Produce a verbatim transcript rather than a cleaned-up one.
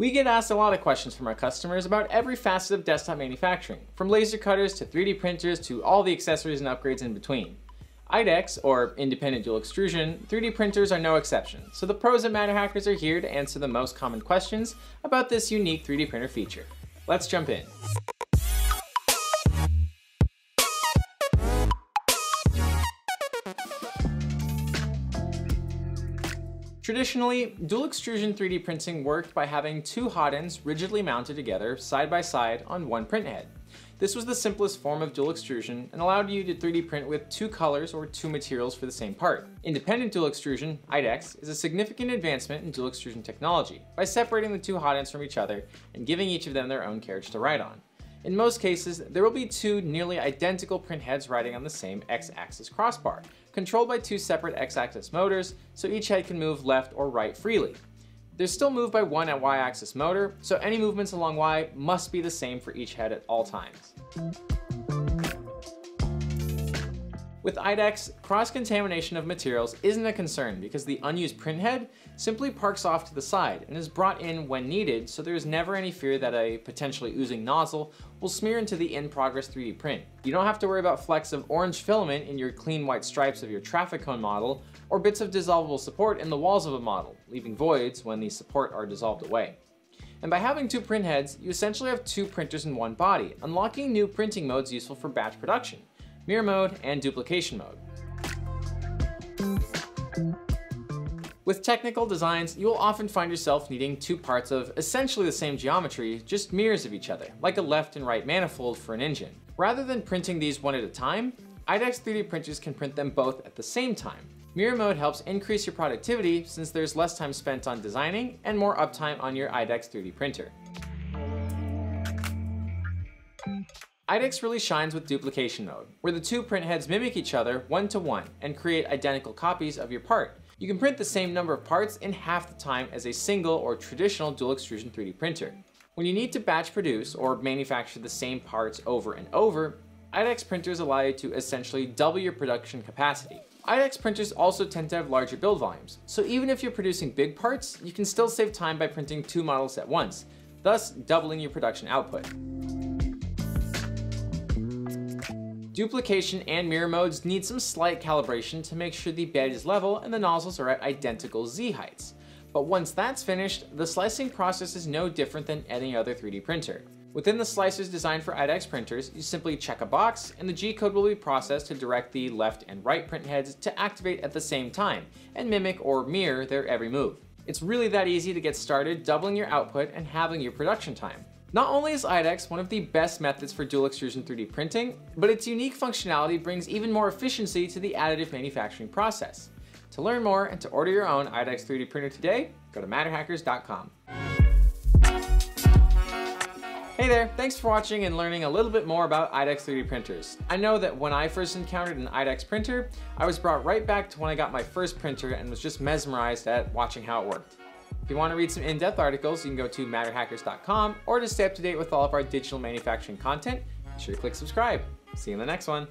We get asked a lot of questions from our customers about every facet of desktop manufacturing, from laser cutters to three D printers to all the accessories and upgrades in between. I D E X, or Independent Dual Extrusion, three D printers are no exception, so the pros at MatterHackers are here to answer the most common questions about this unique three D printer feature. Let's jump in. Traditionally, dual extrusion three D printing worked by having two hot ends rigidly mounted together side by side on one print head. This was the simplest form of dual extrusion and allowed you to three D print with two colors or two materials for the same part. Independent dual extrusion, I D E X, is a significant advancement in dual extrusion technology by separating the two hot ends from each other and giving each of them their own carriage to ride on. In most cases, there will be two nearly identical print heads riding on the same X axis crossbar, controlled by two separate X axis motors, so each head can move left or right freely. They're still moved by one at Y axis motor, so any movements along Y must be the same for each head at all times. With I D E X, cross-contamination of materials isn't a concern because the unused printhead simply parks off to the side and is brought in when needed, so there is never any fear that a potentially oozing nozzle will smear into the in-progress three D print. You don't have to worry about flecks of orange filament in your clean white stripes of your traffic cone model or bits of dissolvable support in the walls of a model, leaving voids when the support are dissolved away. And by having two printheads, you essentially have two printers in one body, unlocking new printing modes useful for batch production: mirror mode and duplication mode. With technical designs, you will often find yourself needing two parts of essentially the same geometry, just mirrors of each other, like a left and right manifold for an engine. Rather than printing these one at a time, I D E X three D printers can print them both at the same time. Mirror mode helps increase your productivity since there's less time spent on designing and more uptime on your I D E X three D printer. I D E X really shines with duplication mode, where the two print heads mimic each other one to one and create identical copies of your part. You can print the same number of parts in half the time as a single or traditional dual extrusion three D printer. When you need to batch produce or manufacture the same parts over and over, I D E X printers allow you to essentially double your production capacity. I D E X printers also tend to have larger build volumes, so even if you're producing big parts, you can still save time by printing two models at once, thus doubling your production output. Duplication and mirror modes need some slight calibration to make sure the bed is level and the nozzles are at identical Z heights. But once that's finished, the slicing process is no different than any other three D printer. Within the slicers designed for I D E X printers, you simply check a box and the G-code will be processed to direct the left and right print heads to activate at the same time and mimic or mirror their every move. It's really that easy to get started doubling your output and halving your production time. Not only is I D E X one of the best methods for dual extrusion three D printing, but its unique functionality brings even more efficiency to the additive manufacturing process. To learn more and to order your own I D E X three D printer today, go to matter hackers dot com. Hey there, thanks for watching and learning a little bit more about I D E X three D printers. I know that when I first encountered an I D E X printer, I was brought right back to when I got my first printer and was just mesmerized at watching how it worked. If you want to read some in-depth articles, you can go to matter hackers dot com, or to stay up to date with all of our digital manufacturing content, be sure to click subscribe. See you in the next one.